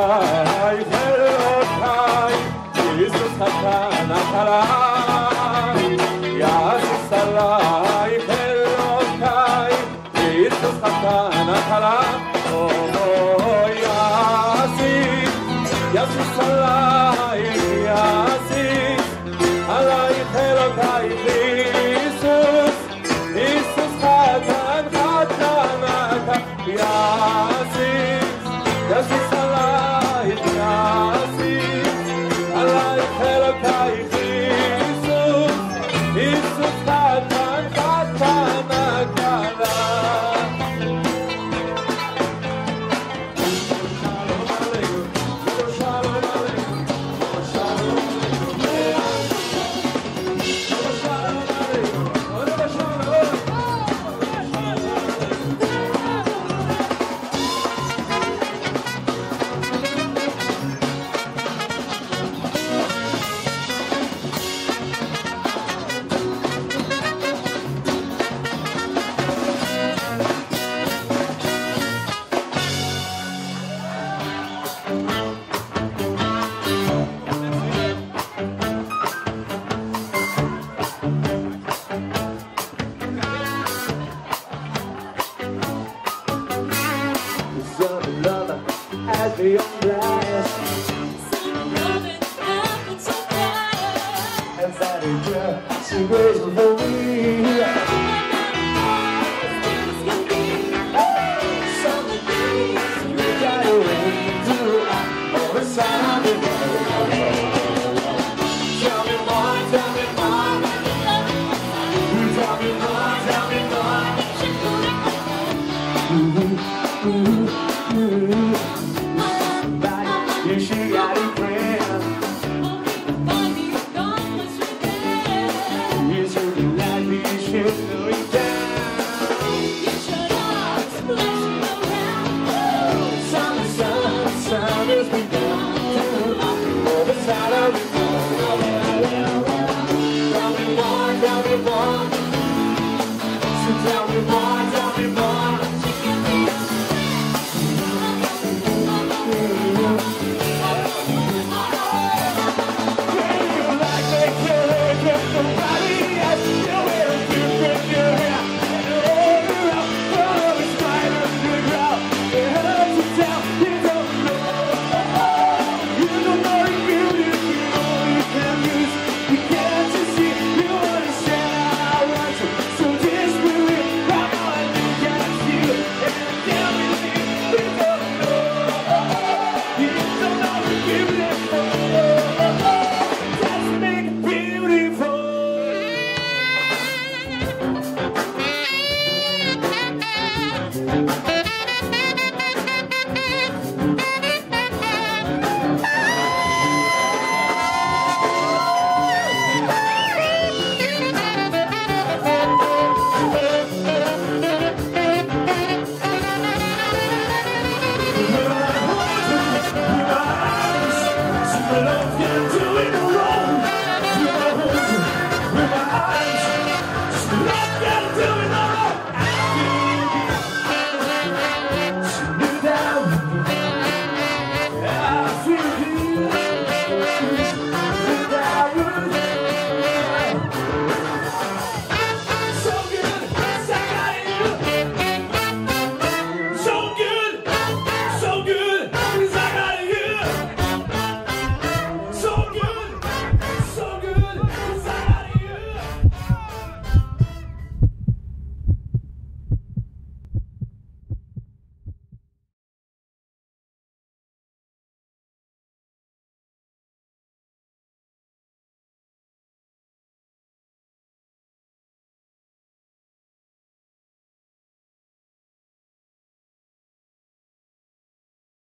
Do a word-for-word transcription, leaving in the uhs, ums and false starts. She wears a